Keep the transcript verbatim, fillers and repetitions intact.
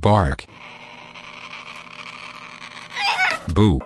Bark. Boo.